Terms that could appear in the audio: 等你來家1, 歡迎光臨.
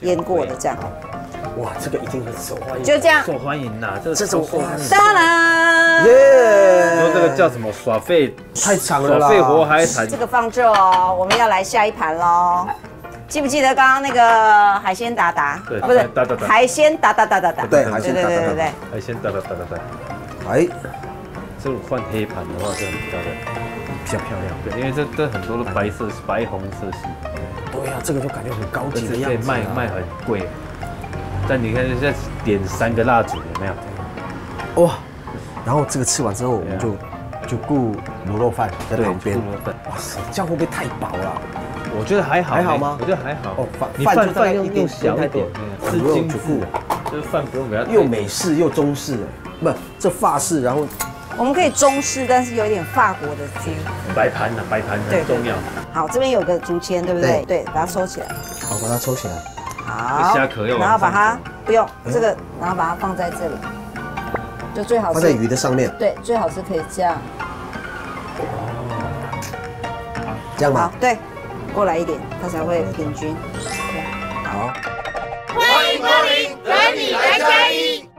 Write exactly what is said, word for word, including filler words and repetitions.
腌过的这样。哇，这个一定很受欢迎，就这样受欢迎呐！这种花，当然，耶！说这个叫什么耍废？太长了啦，耍废活还长。这个放这哦，我们要来下一盘喽。记不记得刚刚那个海鲜打打？对，不是打打打，海鲜打打打打打。对，海鲜打打打打。海鲜打打打打打。哎，这换黑盘的话就很漂亮。 比较漂亮，对，因为这这很多的白色、白红色系，对呀、啊，这个就感觉很高级的样子、啊，卖卖很贵。但你看，现在点三个蜡烛有没有？哇！然后这个吃完之后，我们就、啊、就顾卤肉饭在旁边。卤肉饭，哇塞，这样会不会太饱了、啊？我觉得还好，还好吗？我觉得还好。哦，饭饭饭用用小一点，是精致，就是饭不用给它。又美式又中式，不，这法式，然后。 我们可以中式，但是有一点法国的 feel。白盘啊，白盘很重要。好，这边有个竹签，对不对？对，把它收起来。好，把它收起来。好。虾壳要。然后把它不用这个，然后把它放在这里，就最好。放在鱼的上面。对，最好是可以这样。这样吗？对，过来一点，它才会平均。好。欢迎光临，等你来加一。